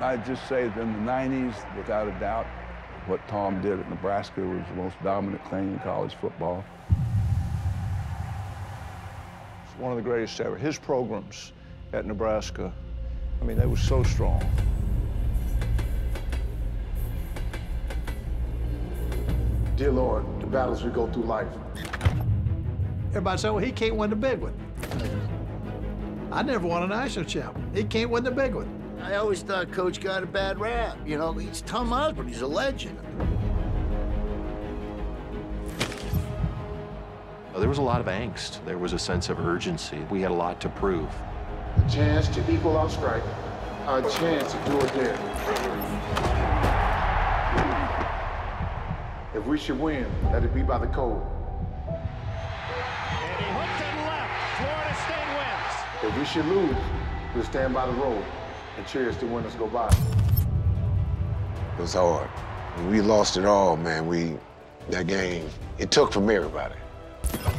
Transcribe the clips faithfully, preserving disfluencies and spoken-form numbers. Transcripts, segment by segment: I'd just say that in the nineties, without a doubt, what Tom did at Nebraska was the most dominant thing in college football. It's one of the greatest ever. His programs at Nebraska, I mean, they were so strong. Dear Lord, the battles we go through life. Everybody said, well, he can't win the big one. I never won a national champ. He can't win the big one. I always thought Coach got a bad rap. You know, he's Tom Osborne. He's a legend. There was a lot of angst. There was a sense of urgency. We had a lot to prove. A chance to equal our strike. A chance to do it there. If we should win, let it be by the code. And he hooked and left. Florida State wins. If we should lose, we'll stand by the road and cheers to winners go by. It was hard. We lost it all, man. We, that game, it took from everybody.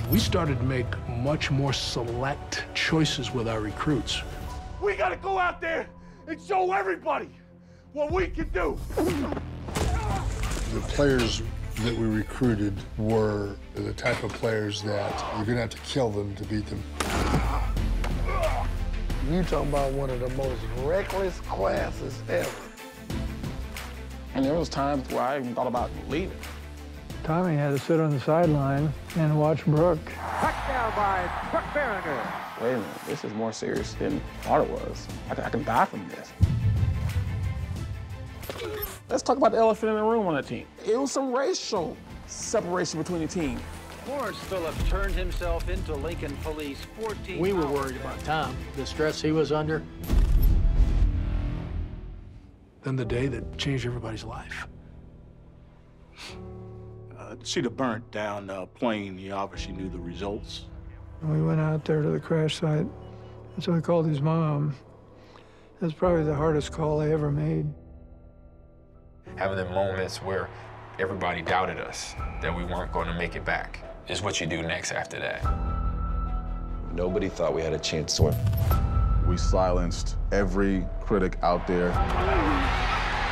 We started to make much more select choices with our recruits. We gotta go out there and show everybody what we can do. The players that we recruited were the type of players that you're gonna have to kill them to beat them. You're talking about one of the most reckless classes ever. And there was times where I even thought about leaving. Tommie had to sit on the sideline and watch Brook. Touchdown by Brook Berringer. Wait a minute, this is more serious than I thought it was. I can, I can die from this. Let's talk about the elephant in the room on the team. It was some racial separation between the team. Lawrence Phillips turned himself into Lincoln police fourteen We were worried about Tom, the stress he was under. Then the day that changed everybody's life. Uh, to see the burnt down uh, plane, you obviously knew the results. We went out there to the crash site, and so I called his mom. It was probably the hardest call I ever made. Having the moments where everybody doubted us, that we weren't going to make it back, is what you do next after that. Nobody thought we had a chance to win. We silenced every critic out there.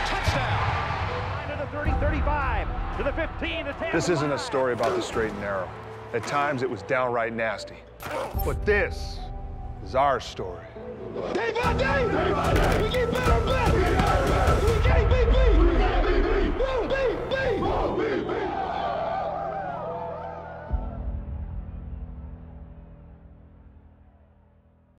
Touchdown! thirty, thirty-five, to the fifteen, the ten. This isn't a story about the straight and narrow. At times, it was downright nasty. But this is our story. Devontae! We get better, better!